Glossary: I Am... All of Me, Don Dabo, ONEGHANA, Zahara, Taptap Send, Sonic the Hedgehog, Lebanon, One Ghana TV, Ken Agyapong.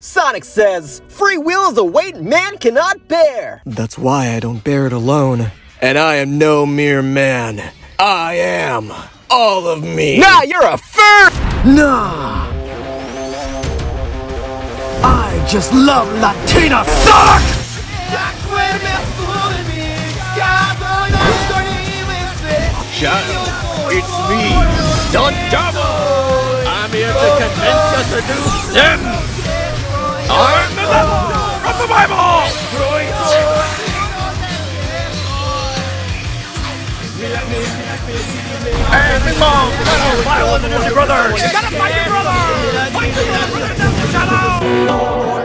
Sonic says, free will is a weight man cannot bear. That's why I don't bear it alone. And I am no mere man. I am all of me. Nah, you're a fur. Nah. I just love Latina Sonic! It's me, Don Dabo! I'm here to convince you to do them! I'm the devil from the Bible! Hey, big mom! You're violent and your brother! You gotta fight your brother! Fight your brother! Shut up!